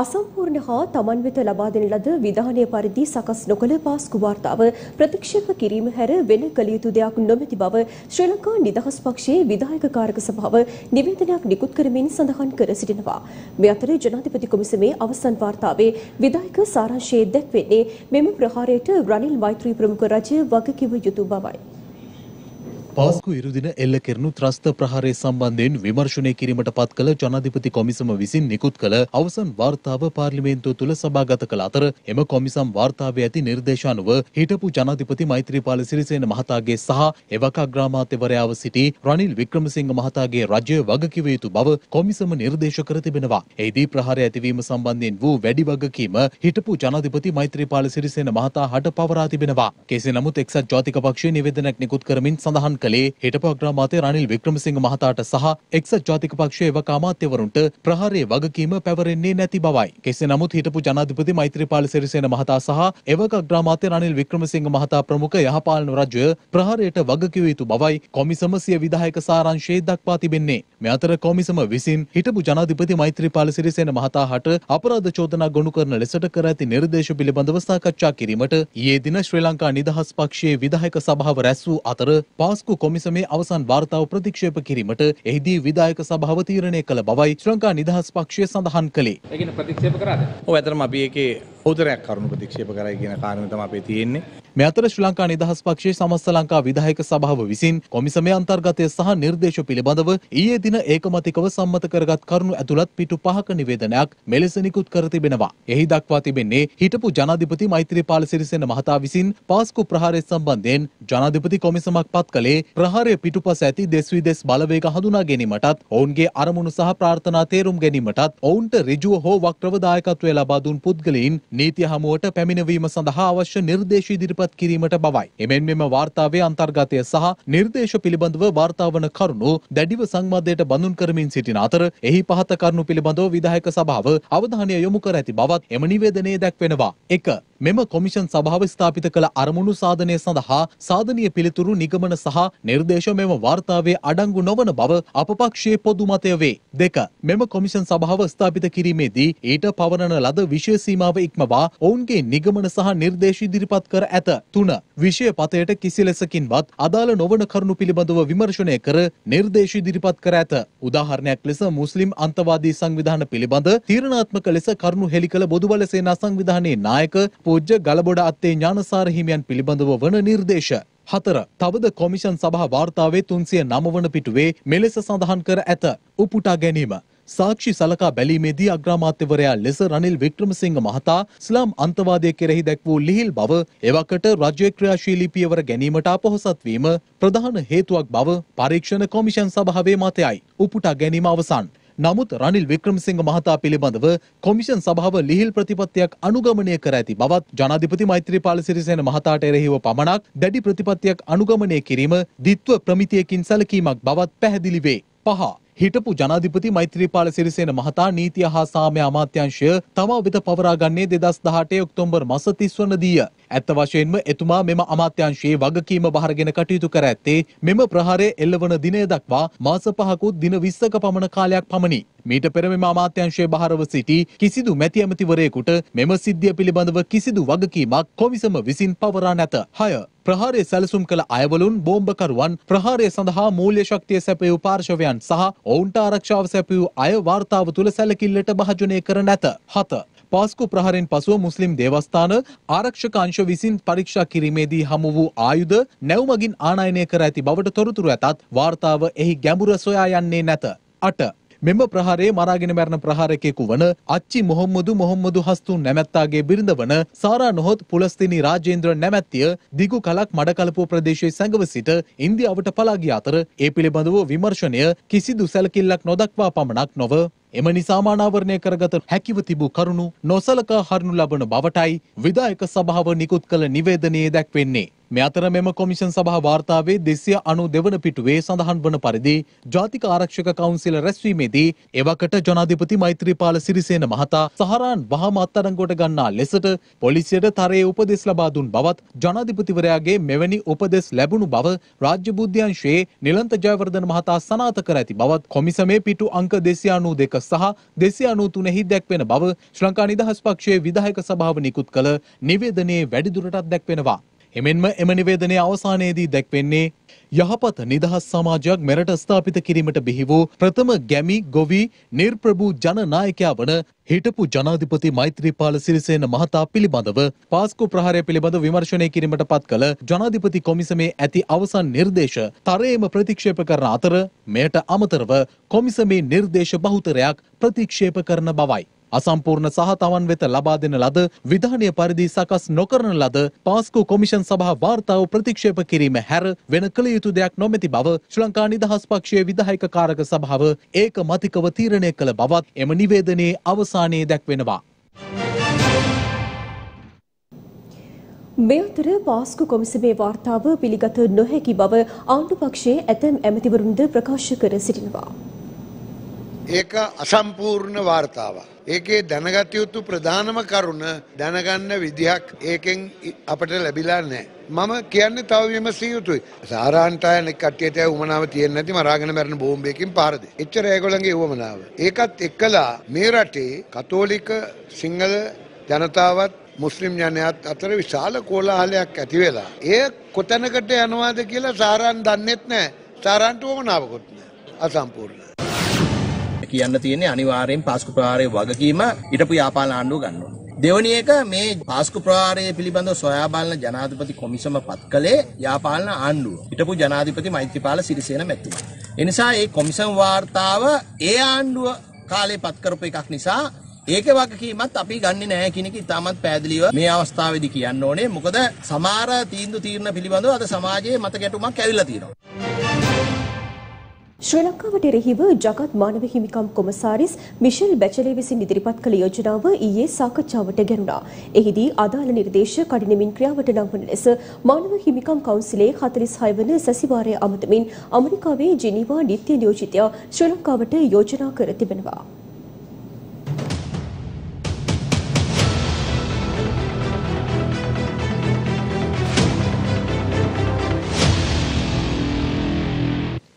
අසම්පූර්ණ හා තමන් වෙත ලබා දෙන ලද විධානීය පරිදි සකස් නොකළ පාස්කු වාර්තාව ප්‍රතික්ෂේප කිරීම හැර වෙන කළ යුතු දෙයක් නොමැති බව ශ්‍රී ලංකා නිදහස් පක්ෂයේ විධායක කාර්ක සභාව නිවේදනයක් නිකුත් කරමින් සඳහන් කර සිටිනවා. මේ අතර ජනාධිපති කොමිසමේ අවසන් වාර්තාවේ විධායක සාරාංශයේ දැක්වෙන්නේ මෙම ප්‍රහාරයට රනිල් මෛත්‍රී ප්‍රමුඛ රජය වගකිව යුතු බවයි. පාස්කු ඉරුදින එල්ල කෙරණු ත්‍රස්ත ප්‍රහාරය සම්බන්ධයෙන් විමර්ශනය කිරීමට පත් කළ ජනාධිපති කොමිසම විසින් නිකුත් කළ අවසන් වාර්තාව පාර්ලිමේන්තුව තුළ සභාගත කළ අතර එම කොමිසම් වාර්තාවේ ඇති නිර්දේශානුව හිටපු ජනාධිපති මෛත්‍රීපාල සිරිසේන මහතාගේ සහ එවක අග්‍රාමාත්‍යවරයාව සිටි රනිල් වික්‍රමසිංහ මහතාගේ රජය වගකිව යුතු බව කොමිසම නිර්දේශ කර තිබෙනවා. එෙහිදී ප්‍රහාරය ඇතිවීම සම්බන්ධයෙන් වූ වැඩි වගකීම හිටපු ජනාධිපති මෛත්‍රීපාල සිරිසේන මහතා හට පවරා තිබෙනවා. කෙසේ නමුත් එක්සත් ජාතික පක්ෂයේ නිවේදනයක් නිකුත් කරමින් සඳහන් කලේ හිටපු අග්‍රාමාත්‍ය රනිල් වික්‍රමසිංහ මහතාට සහ එක්සත් ජාතික පක්ෂයේ එවක අමාත්‍යවරුන්ට ප්‍රහාරයේ වගකීම පැවරෙන්නේ නැති බවයි. කෙසේ නමුත් හිටපු ජනාධිපති මෛත්‍රීපාල සිරිසේන මහතා සහ එවක අග්‍රාමාත්‍ය රනිල් වික්‍රමසිංහ මහතා ප්‍රමුඛ යහපාලන රජය ප්‍රහාරයට වගකිව යුතු බවයි කොමිසම සිය විධායක සාරාංශයේ දක්වා තිබෙන්නේ. මේ අතර කොමිසම විසින් හිටපු ජනාධිපති මෛත්‍රීපාල සිරිසේන මහතා හට අපරාධ චෝදනා ගොනු කරන ලෙසට කර ඇති නිර්දේශ පිළිබඳව සාකච්ඡා කිරීමට ඊයේ දින ශ්‍රී ලංකා නිදහස් පක්ෂයේ විධායක සභාව රැස් වූ අතර පාස්කු කොමිසමේ අවසන් වාර්තාව ප්‍රතික්ෂේප කිරීමට එහිදී විධායක සභාව තීරණය කළ බවයි ශ්‍රී ලංකා නිදහස් පක්ෂය සඳහන් කළේ. ඒ කියන්නේ ප්‍රතික්ෂේප කරාද? ඔව් ඇත්තටම අපි ඒකේ උතරයක් කරුණු ප්‍රතික්ෂේප කරයි කියන කාරණේ තමයි අපේ තියෙන්නේ. මේ අතර ශ්‍රී ලංකා නිදහස් පක්ෂයේ සමස්ත ලංකා විධායක සභාව විසින් කොමිසමේ අන්තර්ගතය සහ නිර්දේශ පිළිබඳව ඊයේ දින ඒකමතිකව සම්මත කරගත් කරුණු ඇතුළත් පිටු 5ක නිවේදනයක් මෙලෙස නිකුත් කර තිබෙනවා. එහි දක්වා තිබෙන්නේ හිටපු ජනාධිපති මෛත්‍රීපාල සිරිසේන මහතා විසින් පාස්කු ප්‍රහාරය සම්බන්ධයෙන් ජනාධිපති කොමිසමක් පත් කළේ ප්‍රහාරය පිටුපස ඇති දෙස් විදෙස් බලවේග හඳුනා ගැනීමටත් ඔවුන්ගේ අරමුණු සහ ප්‍රාර්ථනා තේරුම් ගැනීමටත් ඔවුන්ට ඍජුව හෝ වක්‍රව දායකත්වය ලබා දුන් පුද්ගලයින් නීතිය හමුවට පැමිණවීම සඳහා අවශ්‍ය නිර්දේශ ඉදිරිපත් කිරීමට බවයි. එමෙන් මෙම වාර්තාවේ අන්තර්ගතය සහ නිර්දේශ පිළිබඳව වාර්තා වන කරුණු දැඩිව සංවාදයට බඳුන් කරමින් සිටින අතර එහි පහත කරුණු පිළිබඳව විධායක සභාව අවධානය යොමු කර ඇති බවත් එම නිවේදනයේ දැක්වෙනවා. 1. මෙම කොමිෂන් සභාව ස්ථාපිත කළ අරමුණු සාධනය සඳහා සාධනීය පිළිතුරු නිගමන සහ නිර්දේශ මෙම වාර්තාවේ අඩංගු නොවන බව අප පක්ෂයේ පොදු මතය වේ. 2. මෙම කොමිෂන් සභාව ස්ථාපිත කිරීමේදී ඊට පවරන ලද විශේෂ සීමාව ඉක්මවා ඔවුන්ගේ නිගමන සහ නිර්දේශ ඉදිරිපත් කර ඇත. 3. විෂය පතයට කිසි ලෙසකින්වත් අදාළ නොවන කරුණු පිළිබඳව විමර්ශනය කර නිර්දේශ ඉදිරිපත් කර ඇත. උදාහරණයක් ලෙස මුස්ලිම් අන්තවාදී සංවිධාන පිළිබඳ තීරණාත්මක ලෙස කරුණු හෙළිකළ බොදුබල සේනා සංවිධානයේ නායක පූජ්‍ය ගලබොඩ අත්තේ ඥානසාර හිමියන් පිළිබඳව වන නිර්දේශ. 4. තවද කොමිෂන් සභා වාර්තාවේ 309 වන පිටුවේ මෙලෙස සඳහන් කර ඇත. උපුටා ගැනීම සාක්ෂි සලකා බැලීමේදී අග්‍රාමාත්‍යවරයා ලෙස රනිල් වික්‍රමසිංහ මහතා ඉස්ලාම් අන්තවාදය කෙරෙහි දැක් වූ ලිහිල් බව එවකට රජයේ ක්‍රියාශීලී පියවර ගැනීමට අපොහොසත් වීම ප්‍රධාන හේතුවක් බව පරීක්ෂණ කොමිෂන් සභාවේ මතයයි. උපුටා ගැනීම අවසන්. නමුත් රනිල් වික්‍රමසිංහ මහතා පිළිබඳව කොමිෂන් සභාව ලිහිල් ප්‍රතිපත්තියක් අනුගමනය කර ඇති බවත් ජනාධිපති මෛත්‍රීපාල සිරිසේන මහතාට එරෙහිව පමණක් දැඩි ප්‍රතිපත්තියක් අනුගමනය කිරීම දිත්ව ප්‍රමිතියකින් සැලකීමක් බවත් පැහැදිලි වේ. පහ හිටපු ජනාධිපති මෛත්‍රීපාල සිරිසේන මහතා නීතිය හා සාමය අමාත්‍යාංශය තමා වෙත පවරා ගන්නේ 2018 ඔක්තෝබර් මාස 30 වනදීය. ඇත්ත වශයෙන්ම එතුමා මෙම අමාත්‍යාංශයේ වගකීම බහරගෙන කටයුතු කර ඇත්තේ මෙම ප්‍රහාරය එල්ලවන දිනය දක්වා මාස 5ක දින 20ක පමණ කාලයක් පමණි. මීට පෙර මෙම අමාත්‍යාංශයේ බහරව සිටි කිසිදු මැති ඇමතිවරයෙකුට මෙම සිද්ධිය පිළිබඳව කිසිදු වගකීමක් කොමිසම විසින් පවරා නැත. 6 ප්‍රහාරයේ සැලසුම් කළ අයවලුන් බෝම්බකරුවන් ප්‍රහාරය සඳහා මූල්‍ය ශක්තිය සැපයූ පාර්ශවයන් සහ ඔවුන්ට ආරක්ෂාව සැපයූ අය වාර්තාව තුල සැලකිල්ලට භාජනය කර නැත. 7 පාස්කු ප්‍රහාරයෙන් පසුව මුස්ලිම් දේවස්ථාන ආරක්ෂක අංශ විසින් පරීක්ෂා කිරීමේදී හමු වූ ආයුධ නැවුමගින් ආනයනය කර ඇති බවට තොරතුරු ඇතත් වාර්තාව එහි ගැඹුර සොයා යන්නේ නැත. 8 මෙම ප්‍රහාරයේ මරාගෙන මැරෙන ප්‍රහාරකයෙකු වන අච්චි මොහම්මදු හස්තුන් නැමැත්තාගේ බිරිඳ වන සාරා නොහොත් පුලස්තිනි රාජේන්ද්‍ර නැමැත්තිය දිගු කලක් මඩකලපුව ප්‍රදේශයේ සැඟව සිට ඉන්දියාවට පලා ගිය අතර ඒ පිළිබඳව විමර්ශනය කිසිදු සැලකිල්ලක් නොදක්වා පමණක් නොව එම නිසා මානවර්ණය කරගත හැකිව තිබූ කරුණු නොසලකා හරිනු ලබන බවටයි විධායක සභාව නිකුත් කළ නිවේදනයේ දැක්වෙන්නේ. මේ අතර මෙම කොමිෂන් සභා වාර්තාවේ 292 වන පිටුවේ සඳහන් වන පරිදි ජාතික ආරක්ෂක කවුන්සිල රැස්වීමේදී එවකට ජනාධිපති මෛත්‍රීපාල සිරිසේන මහතා සහරාන් වහම අත්අඩංගුවට ගන්නා ලෙසට පොලිසියට තරයේ උපදෙස් ලබා දුන් බවත් ජනාධිපතිවරයාගේ මෙවැනි උපදෙස් ලැබුණු බව රාජ්‍ය බුද්ධ්‍යංශයේ නිලන්ත ජයවර්ධන මහතා සනාථ කර ඇති බවත් කොමිසමේ පිටු අංක 292 සහ 293 හි දැක්වෙන බව ශ්‍රී ලංකා නිදහස් පක්ෂයේ විධායක සභාව නිකුත් කළ නිවේදනයේ වැඩිදුරටත් දැක්වෙනවා. එමෙන්ම එම නිවේදනයේ අවසානයේදී දැක්වෙන්නේ යහපත් නිදහස් සමාජයක් මෙරට ස්ථාපිත කිරීමට බිහි වූ ප්‍රථම ගැමි ගොවි නිර්ප්‍රභූ ජනනායකයා වන හිටපු ජනාධිපති මෛත්‍රීපාල සිරිසේන මහතා පිළිබඳව පාස්කු ප්‍රහාරය පිළිබඳ විමර්ශනය කිරීමට පත් කළ ජනාධිපති කොමිසමේ ඇති අවසන් නිර්දේශ තරයේම ප්‍රතික්ෂේප කරන අතර මෙයට අමතරව කොමිසමේ නිර්දේශ බහුතරයක් ප්‍රතික්ෂේප කරන බවයි. අසම්පූර්ණ සහ තවන් වෙත ලබා දෙන ලද විධානීය පරිදි සකස් නොකරන ලද පාස්කු කොමිෂන් සභා වාර්තාව ප්‍රතික්ෂේප කිරීම හැර වෙන කළ යුතු දෙයක් නොමැති බව ශ්‍රී ලංකා නිදහස් පක්ෂයේ විධායක කාරක සභාව ඒකමතිකව තීරණය කළ බවත් එම නිවේදනයේ අවසානයේ දැක්වෙනවා. මෙවතර පාස්කු කොමිසමේ වාර්තාව පිළිගත නොහැකි බව ආණ්ඩු පක්ෂයේ ඇතැම් ඇමතිවරුන්ද ප්‍රකාශ කර සිටිනවා. ඒක අසම්පූර්ණ වාර්තාවක්. ඒකේ දැනගත යුතු ප්‍රධානම කරුණ දැනගන්න විදිහක් ඒකෙන් අපට ලැබිලා නැහැ. මම කියන්නේ තව විමසිය යුතුයි. සාරාන්ට අය කට්ටියට උමනාව තියෙන්නේ නැති මරාගෙන මැරෙන බෝම්බයකින් පාරද. එච්චර ඒගොල්ලන්ගේ උවමනාව. ඒකත් එක්කලා මේ රටේ කතෝලික සිංහල ජනතාවත් මුස්ලිම් ජනයාත් අතර විශාල කෝලාහලයක් ඇති වෙලා. ඒ කොතැනකට යනවාද කියලා සාරාන් දන්නේත් නැහැ. සාරාන්ට උවමනාවකුත් නැහැ. අසම්පූර්ණ. කියන්න තියෙන්නේ අනිවාර්යෙන් පාස්කු ප්‍රහාරයේ වගකීම ඊටපු යාපාල ආණ්ඩුව ගන්නවා. දෙවැනි එක මේ පාස්කු ප්‍රහාරයේ පිළිබඳව සොයා බලන ජනාධිපති කොමිසම පත් කළේ යාපාලන ආණ්ඩුව. ඊටපු ජනාධිපති මෛත්‍රීපාල සිරිසේන මැතිතුමා. ඒ නිසා මේ කොමිසම් වාර්තාව ඒ ආණ්ඩුව කාලේ පත් කරපු එකක් නිසා ඒකේ වගකීමත් අපි ගන්නෙ නැහැ කියන එක ඉතාමත් පැහැදිලිව මේ අවස්ථාවේදී කියන්න ඕනේ. මොකද සමහර තීන්දුව తీරන පිළිබඳව අද සමාජයේ මත ගැටුමක් ඇවිල්ලා තියෙනවා. ශ්‍රී ලංකාවට එරෙහිව ජගත් මානව හිමිකම් කොමසාරිස් මිෂෙල් බැචලේ විසින් ඉදිරිපත් කළ යෝජනාව ඊයේ සාකච්ඡාවට ගැනුණා. එහිදී අදාළ නිර්දේශ කඩිනමින් ක්‍රියාවට නම්වන ලෙස මානව හිමිකම් කවුන්සිලේ 46 වන සැසිවාරයේ අමතමින් ඇමරිකාවේ ජිනීවා නිත්‍ය නියෝජිතයා ශ්‍රී ලංකාවට යෝජනා කර තිබෙනවා.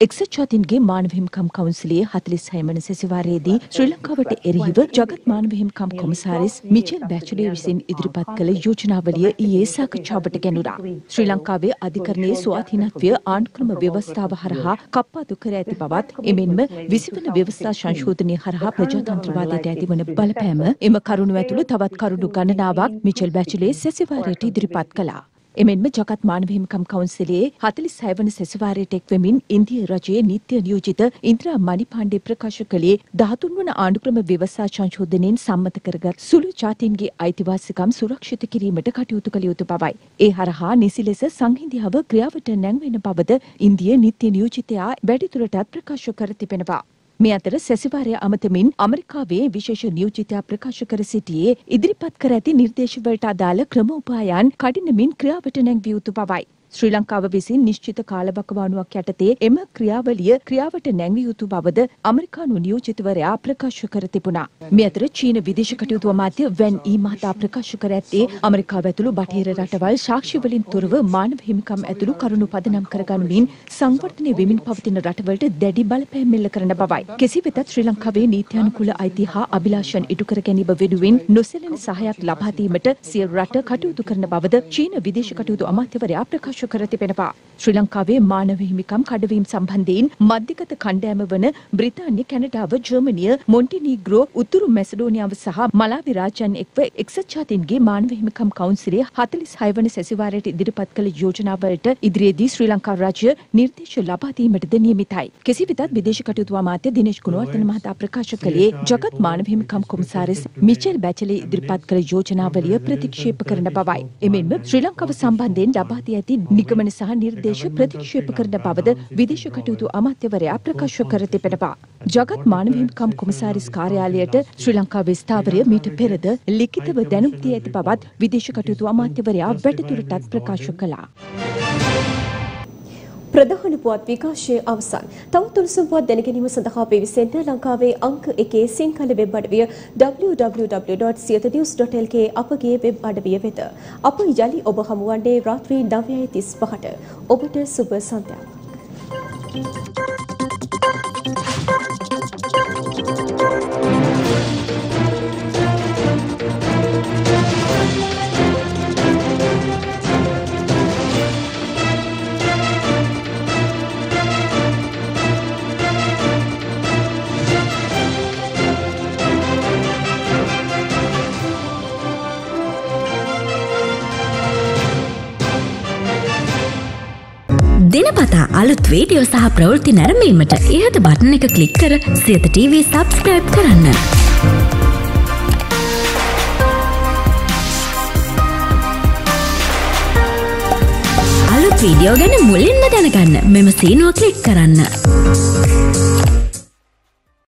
එක්සත් ජාතීන්ගේ මානව හිමිකම් කවුන්සිලයේ 46 වන සැසිවාරයේදී ශ්‍රී ලංකාවට එරෙහිව ජගත් මානව හිමිකම් කොමසාරිස් මිචෙල් බැචලේ විසින් ඉදිරිපත් කළ යෝජනාවලිය ඊයේ සාකච්ඡාවට ගැනුණා. ශ්‍රී ලංකාවේ අධිකරණයේ ස්වාධීනත්වය ආණ්ඩුක්‍රම ව්‍යවස්ථාව හරහා කප්පාදු කර ඇති බවත් එමෙන්ම 20 වන ව්‍යවස්ථා සංශෝධනය හරහා ප්‍රජාතන්ත්‍රවාදයට ඇතිවන බලපෑම එම කරුණු ඇතුළු තවත් කරුණු ගණනාවක් මිචෙල් බැචලේ සැසිවාරයට ඉදිරිපත් කළා. එමෙන්ම ජගත් මානව හිමිකම් කවුන්සිලයේ 46 වන සැසිවාරයට එක්වෙමින් ඉන්දිය රජයේ නිත්‍ය නියෝජිත ඉන්ද්‍රා මණිපාණ්ඩේ ප්‍රකාශ කළේ 13 වන ආණ්ඩුක්‍රම ව්‍යවස්ථා සංශෝධනයෙන් සම්මත කරගත් සුළු ජාතීන්ගේ අයිතිවාසිකම් සුරක්ෂිත කිරීමට කටයුතු කළ යුතු බවයි. ඒ හරහා නිසි ලෙස සංහිඳියාව ක්‍රියාවට නැංවෙන බවද ඉන්දිය නිත්‍ය නියෝජිතයා වැඩිදුරටත් ප්‍රකාශ කර තිබෙනවා. මේ අතර සැසිවාරය අමතමින් ඇමරිකාවේ විශේෂ නියෝජිතයා ප්‍රකාශ කර සිටියේ ඉදිරිපත් කර ඇති නිර්දේශවලට අදාළ ක්‍රමෝපායන් කඩිනමින් ක්‍රියාවට නැංවිය යුතු බවයි. ශ්‍රී ලංකාව විසින් නිශ්චිත කාලවකවානුවක් යටතේ එම ක්‍රියාවලිය ක්‍රියාවට නැංවිය යුතු බවද ඇමරිකානු නියෝජිතවරයා ප්‍රකාශ කර තිබුණා. මේ අතර චීන විදේශ කටයුතු අමාත්‍ය වැන් ඊ මහතා ප්‍රකාශ කර ඇත්තේ ඇමරිකාව ඇතුළු බටහිර රටවල් සාක්ෂිවලින් තොරව මානව හිමිකම් ඇතුළු කරුණු පදනම් කරගනුමින් සංවර්ධනය වෙමින් පවතින රටවලට දැඩි බලපෑම් එල්ල කරන බවයි. කෙසේ වෙතත් ශ්‍රී ලංකාවේ නීත්‍යානුකූල අයිතිය හා අභිලාෂයන් ඉටු කර ගැනීම වෙනුවෙන් නොසැලෙන සහයක් ලබා දීමට සියලු රට කටයුතු කරන බවද චීන විදේශ කටයුතු අමාත්‍යවරයා ප්‍රකාශ කර තිබෙනවා. ශ්‍රී ලංකාවේ මානව හිමිකම් කඩවීම් සම්බන්ධයෙන් මධ්‍යගත කණ්ඩායම වන බ්‍රිතාන්‍ය, කැනඩාව, ජර්මනිය, මොන්ටිනීග්‍රෝ, උතුරු මැසඩෝනියාව සහ මලාවි රාජ්‍යයන් එක්ව එක්සත් ජාතීන්ගේ මානව හිමිකම් කවුන්සිලයේ 46 වන සැසිවාරයට ඉදිරිපත් කළ යෝජනාවලට ඉදිරියේදී ශ්‍රී ලංකා රාජ්‍ය निर्देश लाभा नियमितයි. किसी भी तहत विदेश कटयुत अमात्य दिनेश गुणवर्धन महता प्रकाश कलिए जगत मानव हिमकम कोमसारिस मिचेल बैचले इदिरिपत कළ යෝජනාවලිය ප්‍රතික්ෂේප කරන බවයි. එමෙන්ම ශ්‍රී ලංකාව සම්බන්ධයෙන් ලබා දී ඇති නිගමන සහ නිර්දේශ ප්‍රතික්ෂේප කරන බවද විදේශ කටයුතු අමාත්‍යවරයා ප්‍රකාශ කර තිබෙනවා. ජගත් මානව හිමකම් කොමසාරිස් කාර්යාලයට ශ්‍රී ලංකාවේ ස්ථාවරය මීට පෙරද ලිඛිතව දැනුම් දී ඇති බවත් විදේශ කටයුතු අමාත්‍යවරයා වැඩිදුරටත් ප්‍රකාශ කළා. प्रधान पुआत विकाशे अवसान तव तुलसुपुआत देनगेनीम संदहा पेविसेंट लंकावे अंक 1 सिंहल वेब अडविय www.siethanews.lk अपगे वेब अडविय वेත අප යලි ඔබ හමු වන්නේ රාත්‍රී 9:35ට ඔබට සුබ සන්ධ්‍යාවක්. දිනපතා අලුත් වීඩියෝ සහ ප්‍රවෘත්ති නැරඹීමට ඉහත බටන් එක ක්ලික් කර සියත TV subscribe කරන්න. අලුත් වීඩියෝ ගැන මුලින්ම දැනගන්න මෙම සීනුව ක්ලික් කරන්න.